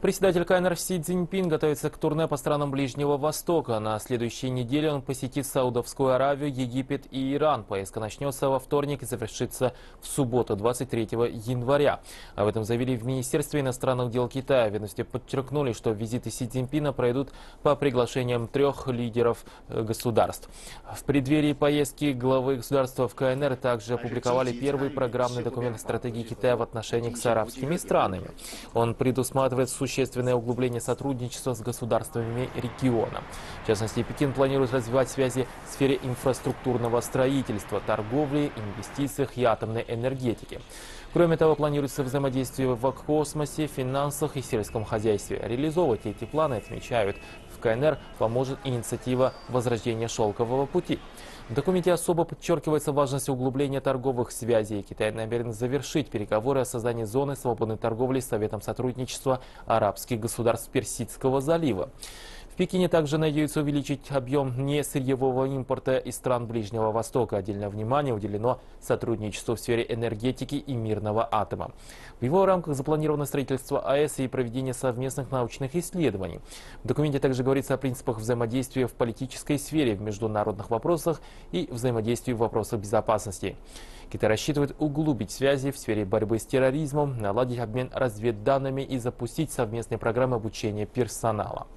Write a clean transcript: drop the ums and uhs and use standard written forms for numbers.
Председатель КНР Си Цзиньпин готовится к турне по странам Ближнего Востока. На следующей неделе он посетит Саудовскую Аравию, Египет и Иран. Поездка начнется во вторник и завершится в субботу, 23 января. Об этом заявили в Министерстве иностранных дел Китая. Ведомстве подчеркнули, что визиты Си Цзиньпина пройдут по приглашениям трех лидеров государств. В преддверии поездки главы государства в КНР также опубликовали первый программный документ стратегии Китая в отношениях с арабскими странами. Он предусматривает существенное углубление сотрудничества с государствами региона. В частности, Пекин планирует развивать связи в сфере инфраструктурного строительства, торговли, инвестициях и атомной энергетики. Кроме того, планируется взаимодействие в космосе, финансах и сельском хозяйстве. Реализовывать эти планы, отмечают в КНР, поможет инициатива возрождения шелкового пути. В документе особо подчеркивается важность углубления торговых связей. Китай намерен завершить переговоры о создании зоны свободной торговли с Советом сотрудничества Арабских государств Персидского залива. В Пекине также надеются увеличить объем несырьевого импорта из стран Ближнего Востока. Отдельное внимание уделено сотрудничеству в сфере энергетики и мирного атома. В его рамках запланировано строительство АЭС и проведение совместных научных исследований. В документе также говорится о принципах взаимодействия в политической сфере, в международных вопросах и взаимодействии в вопросах безопасности. Китай рассчитывает углубить связи в сфере борьбы с терроризмом, наладить обмен разведданными и запустить совместные программы обучения персонала.